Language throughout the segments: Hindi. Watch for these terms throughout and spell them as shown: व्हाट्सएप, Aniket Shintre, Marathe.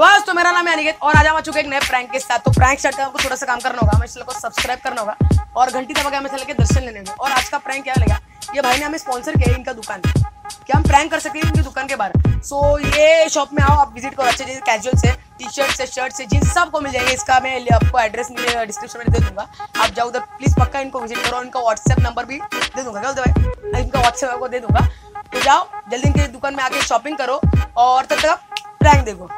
बस तो मेरा नाम है अनिकेत और आज हम आ चुके एक नए प्रैंक के साथ। तो प्रैंक स्टार्ट करने को थोड़ा सा काम करना होगा, हमें चैनल को सब्सक्राइब करना होगा और घंटी दबा के हमें चैनल के दर्शन लेने होंगे। और आज का प्रैंक क्या लगा, ये भाई ने हमें स्पॉन्सर किया है इनका दुकान, क्या हम प्रैंक कर सकते हैं इनकी दुकान के बाहर। सो ये शॉप में आओ, आप विजिट करो, अच्छे जैसे कैजुअल से टी शर्ट से शर्ट से जींस सबको मिल जाएगी। इसका मैं आपको एड्रेस डिस्क्रिप्शन में दे दूंगा, आप जाओ उधर प्लीज पक्का इनको विजिट करो। इनका व्हाट्सएप नंबर भी दे दूंगा, क्या बोलते भाई, इनका व्हाट्सएप आपको दे दूंगा। तो जाओ जल्दी इनके दुकान में आके शॉपिंग करो और तब तक आप प्रैंक देखो।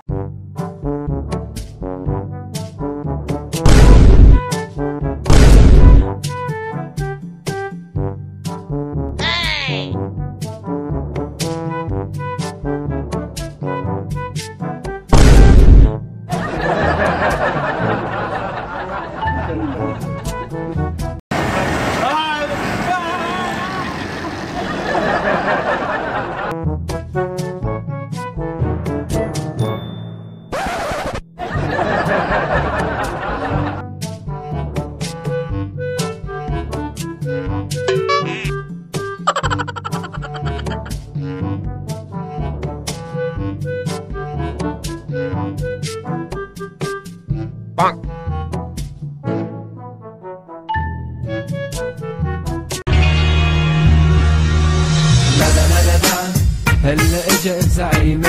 هلا اجا الزعيم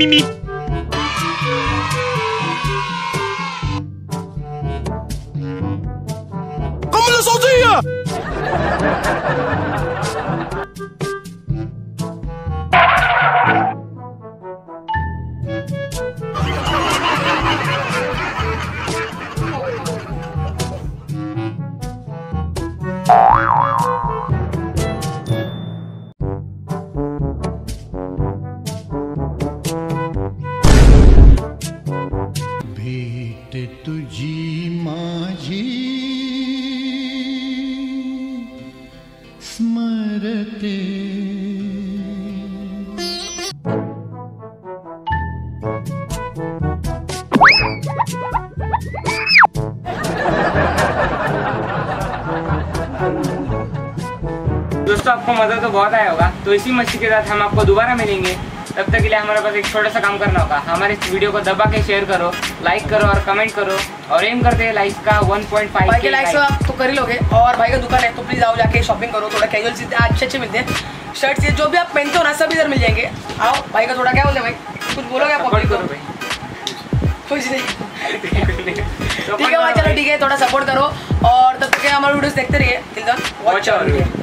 Mimi. ¿Cómo lo soltía? Marathe दोस्तों, आपको मजा तो बहुत आया होगा। तो इसी मस्ती के साथ हम आपको दोबारा मिलेंगे, तब तक के लिए हमारे पास एक छोटा सा काम करना होगा। हमारे इस वीडियो को दबा के शेयर करो, लाइक करो और कमेंट करो और एम करते हैं लाइक का 1.5 के लाइक आप तो कर ही लोगे। और भाई का दुकान है तो प्लीज आओ, जाके शॉपिंग करो, थोड़ा कैजुअल चीजें अच्छे मिलते हैं, शर्ट से जो भी आप पहनते हो ना सब इधर मिल जाएंगे। आओ भाई का थोड़ा क्या बोलते भाई, कुछ बोलोगे आप पब्लिक करो भाई, कुछ नहीं ठीक है भाई, चलो ठीक है, थोड़ा सपोर्ट करो और तब तक हमारे वीडियोस देखते रहिए।